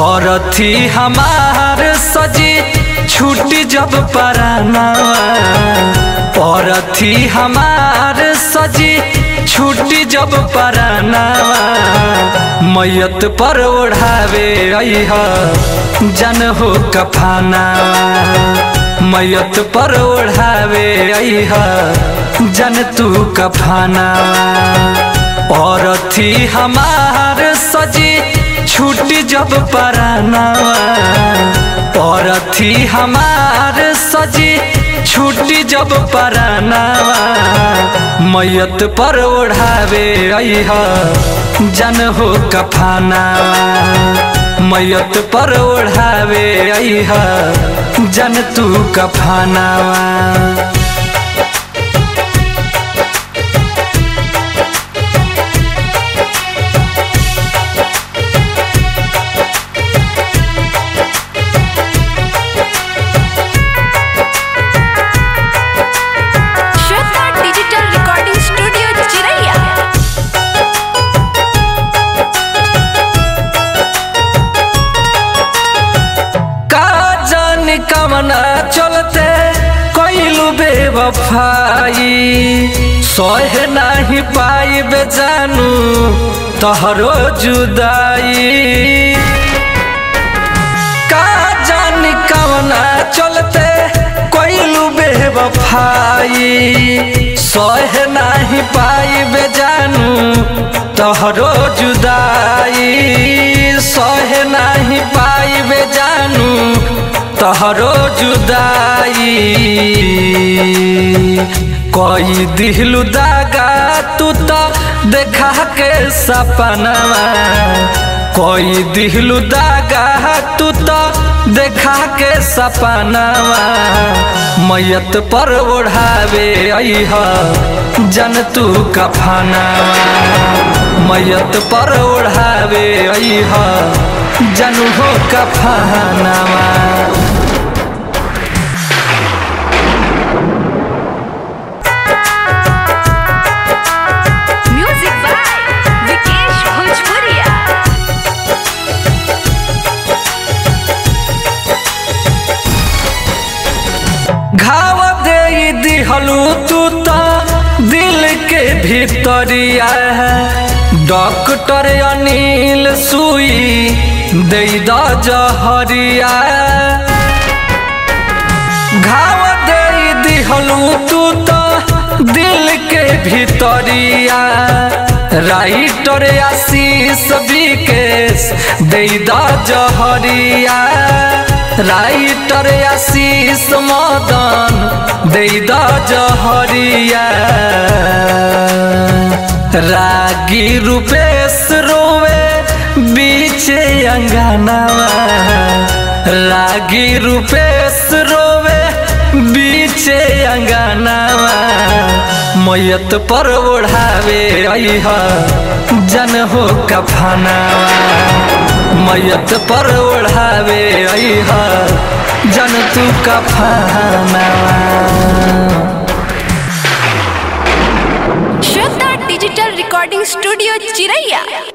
औरथी हमार सजी छूटी जब परानावा, औरथी हमार सजी छूटी जब परानावा। मैयत पर ओढ़ावे अइहा जन हो कफनावा, मैयत पर ओढ़ावे अइहा जन तू कफनावा। औरथी हमार सजी छूटी जब परानावा, औरथी हमार सजी छूटी जब परानावा। मैयत पर ओढ़ावे अइहा जन हो कफनावा, मैयत पर ओढ़ावे अइहा जन तू कफनावा। चलते कइलू बेवफाई सह नहीं पाई बेजानू तोहरो जुदाई। का जानी कवना चलते कइलू बेवफाई सह नहीं पाई बेजानू तोहरो जुदाई। सह नहीं पाई बेजानू तोहरो जुदाई। कोई दिहलू दागा तू तो देखा के सपनावा, कोई दिहलू दागा तू तो देखा के सपनावा। मैयत पर ओढ़ावे अइहा जन तू कफनावा, मैयत पर ओढ़ावे अइहा जन हो कफनावा। तू तो दिल के भीतरिया है, डॉक्टर अनिल सुई दे जहरिया। घाव दे दिहलू तू तो दिल के भीतरिया, राइटर आशीष विकेश दे जहरिया। राइटर आशीष मदन देद जहरिया। रागी रूपेश रोवे बीचे अंगनावा, रागी रूपेश रोवे बीचे अंगनावा। मैयत पर ओढ़ावे अइहा जन हो कफनावा, मैयत पर ओढ़ावे अइहा जन तू कफनावा। श्रद्धा डिजिटल रिकॉर्डिंग स्टूडियो चिरैया।